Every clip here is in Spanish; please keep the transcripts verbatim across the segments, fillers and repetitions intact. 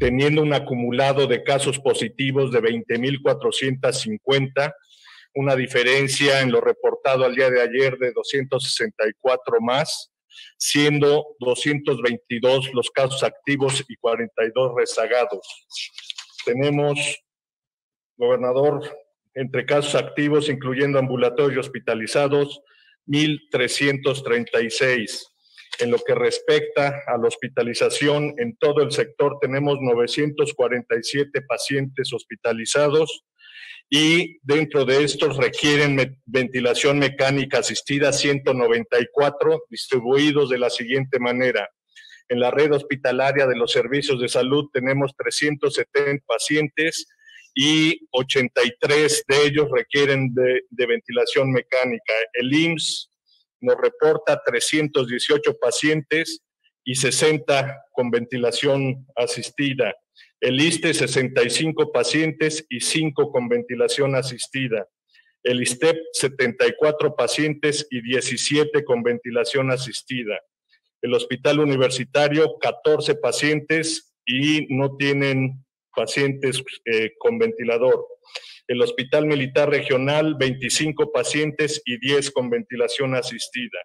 teniendo un acumulado de casos positivos de veinte mil cuatrocientos cincuenta, una diferencia en lo reportado al día de ayer de doscientos sesenta y cuatro más, siendo doscientos veintidós los casos activos y cuarenta y dos rezagados. Tenemos, gobernador, entre casos activos, incluyendo ambulatorios y hospitalizados, mil trescientos treinta y seis. En lo que respecta a la hospitalización, en todo el sector tenemos novecientos cuarenta y siete pacientes hospitalizados y dentro de estos requieren me ventilación mecánica asistida ciento noventa y cuatro, distribuidos de la siguiente manera. En la red hospitalaria de los servicios de salud tenemos trescientos setenta pacientes y ochenta y tres de ellos requieren de, de ventilación mecánica. El I M S S nos reporta trescientos dieciocho pacientes y sesenta con ventilación asistida. El I S T E, sesenta y cinco pacientes y cinco con ventilación asistida. El I S T E P, setenta y cuatro pacientes y diecisiete con ventilación asistida. El hospital universitario, catorce pacientes y no tienen pacientes eh, con ventilador. El Hospital Militar Regional, veinticinco pacientes y diez con ventilación asistida.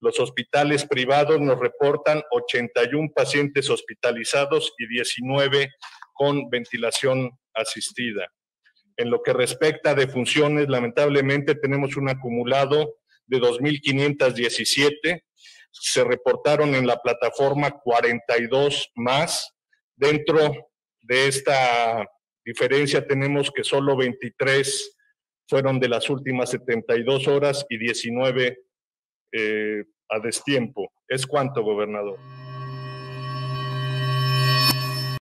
Los hospitales privados nos reportan ochenta y uno pacientes hospitalizados y diecinueve con ventilación asistida. En lo que respecta a defunciones, lamentablemente tenemos un acumulado de dos mil quinientos diecisiete. Se reportaron en la plataforma cuarenta y dos más. Dentro de esta diferencia tenemos que solo veintitrés fueron de las últimas setenta y dos horas y diecinueve eh, a destiempo. ¿Es cuánto, gobernador?